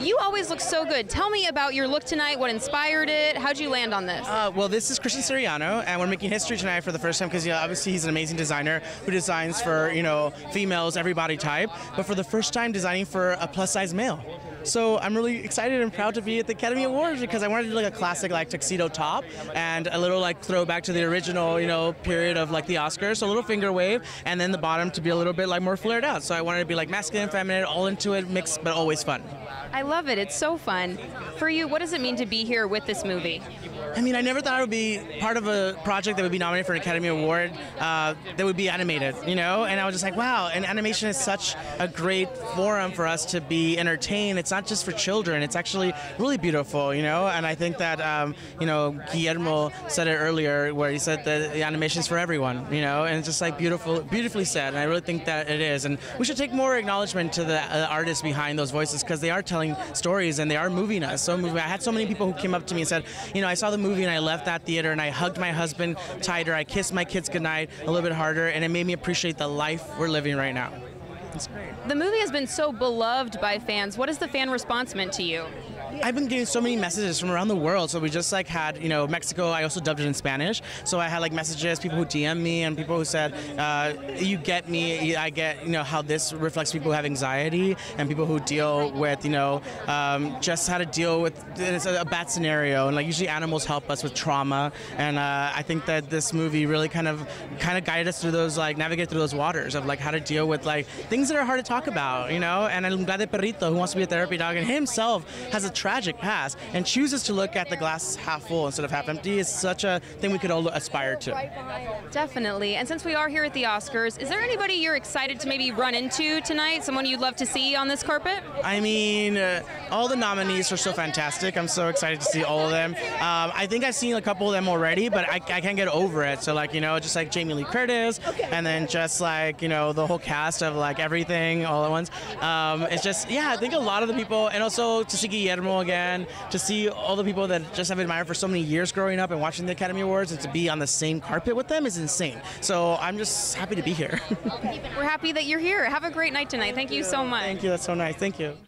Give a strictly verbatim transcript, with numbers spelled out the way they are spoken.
You always look so good. Tell me about your look tonight, what inspired it, how'd you land on this? Uh, well, this is Christian Siriano, and we're making history tonight for the first time because, you know, obviously he's an amazing designer who designs for, you know, females, every body type, but for the first time designing for a plus-size male. So I'm really excited and proud to be at the Academy Awards because I wanted to do like a classic like tuxedo top and a little like throwback to the original, you know, period of like the Oscars. So a little finger wave and then the bottom to be a little bit like more flared out. So I wanted to be like masculine, feminine, all into it, mixed, but always fun. I love it. It's so fun. For you, what does it mean to be here with this movie? I mean, I never thought I would be part of a project that would be nominated for an Academy Award uh, that would be animated, you know? And I was just like, wow, and animation is such a great forum for us to be entertained. It's not just for children. It's actually really beautiful, you know? And I think that, um, you know, Guillermo said it earlier where he said that the animation's for everyone, you know? And it's just like beautiful, beautifully said, and I really think that it is. And we should take more acknowledgement to the uh, artists behind those voices because they are telling stories and they are moving us. So moving. I had so many people who came up to me and said, you know, I saw the movie and I left that theater and I hugged my husband tighter, I kissed my kids goodnight a little bit harder, and it made me appreciate the life we're living right now. It's great. The movie has been so beloved by fans. What has the fan response meant to you? I've been getting so many messages from around the world. So we just like had, you know, Mexico, I also dubbed it in Spanish. So I had like messages, people who D M me and people who said, uh, you get me, I get, you know, how this reflects people who have anxiety and people who deal with, you know, um, just how to deal with it's a, a bad scenario. And like usually animals help us with trauma. And uh, I think that this movie really kind of, kind of guided us through those, like navigate through those waters of like how to deal with like things that are hard to talk about, you know? And I'm glad that Perrito, who wants to be a therapy dog and himself has a tragic past and chooses to look at the glass half full instead of half empty is such a thing we could all aspire to. Definitely. And since we are here at the Oscars, is there anybody you're excited to maybe run into tonight? Someone you'd love to see on this carpet? I mean, uh, all the nominees are so fantastic. I'm so excited to see all of them. Um, I think I've seen a couple of them already, but I, I can't get over it. So like, you know, just like Jamie Lee Curtis and then just like, you know, the whole cast of like Everything All at Once. Um, it's just, yeah, I think a lot of the people, and also Tshiki Yermo again, to see all the people that just have admired for so many years growing up and watching the Academy Awards and to be on the same carpet with them is insane. So I'm just happy to be here. We're happy that you're here. Have a great night tonight. Thank, Thank you so much. Thank you. That's so nice. Thank you.